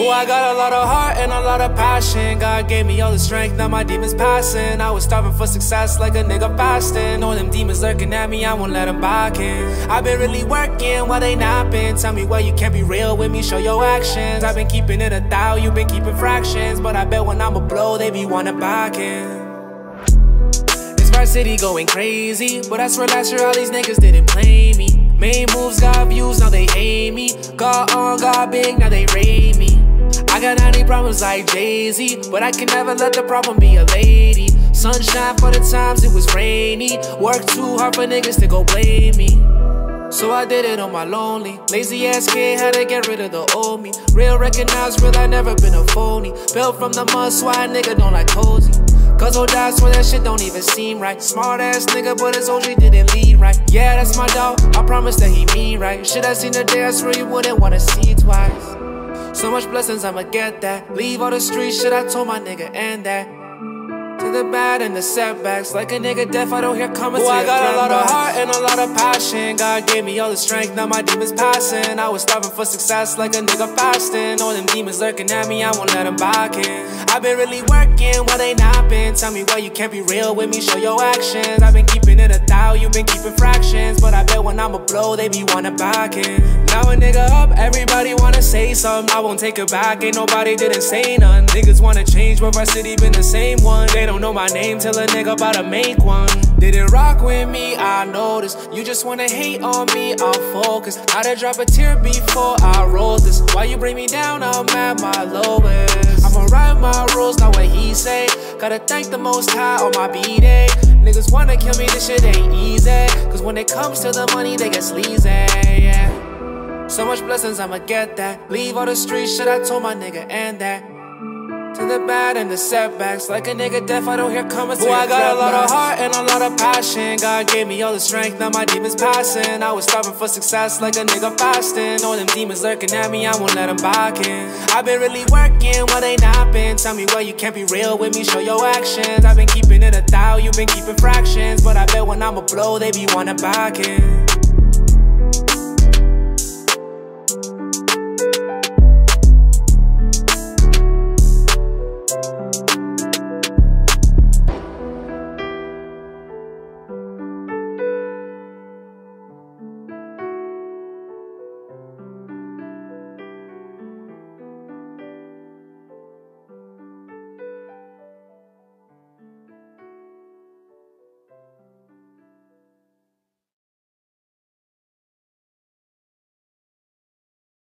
Boy, I got a lot of heart and a lot of passion. God gave me all the strength, now my demons passing. I was starving for success like a nigga fasting. All them demons lurking at me, I won't let them back in. I've been really working while they napping. Tell me why you can't be real with me, show your actions. I've been keeping it 1,000, you've been keeping fractions. But I bet when I'ma blow, they be wanna back in. Varsity going crazy, but I swear last year all these niggas didn't play me. Made moves, got views, now they hate me. Got on, got big, now they rate me. I got 90 problems like Jay-Z, but I can never let the problem be a lady. Sunshine for the times it was rainy. Worked too hard for niggas to go blame me. So I did it on my lonely. Lazy ass kid had to get rid of the old me. Real recognized, real I never been a phony. Built from the mud, so I nigga don't like cozy. Cause old dog swear that shit don't even seem right. Smart ass nigga, but his OG didn't lead right. Yeah, that's my dog, I promise that he mean right. Shit I seen today, I swear you wouldn't wanna see twice. So much blessings, I'ma get that. Leave all the street shit, I told my nigga end that. To the bad and the setbacks, like a nigga deaf, I don't hear comments. Boy, I got a lot of heart and a lot of passion. God gave me all the strength, now my demons passing. I was starving for success like a nigga fasting. All them demons lurking at me, I won't let them back in. I've been really working while they napping. Tell me why you can't be real with me, show your actions. I've been keeping it 1,000, you've been keeping fractions. But I bet when I'ma blow, they be wanna back in. Now a nigga up, everybody wanna say something. I won't take it back, ain't nobody didn't say none. Niggas wanna change, but Varsity been the same one. They don't know my name till a nigga about to make one. Didn't rock with me, I noticed. You just wanna hate on me, I'll focus. I'd have dropped a tear before I wrote this. Why you bring me down, I'm at my lowest. I'ma write my rules, not what he say. Gotta thank the Most High on my B-day. Niggas wanna kill me, this shit ain't easy. Cause when it comes to the money, they get sleazy, yeah. So much blessings, I'ma get that. Leave all the street shit, I told my nigga end that. To the bad and the setbacks, like a nigga deaf, I don't hear comments. Boy, I got a lot of heart and a lot of passion. God gave me all the strength, now my demons passing. I was starving for success like a nigga fasting. All them demons lurking at me, I won't let them back in. I've been really working while they napping. Tell me why you can't be real with me, show your actions. I've been keeping it 1,000, you've been keeping fractions. But I bet when I'ma blow, they be wanna back in.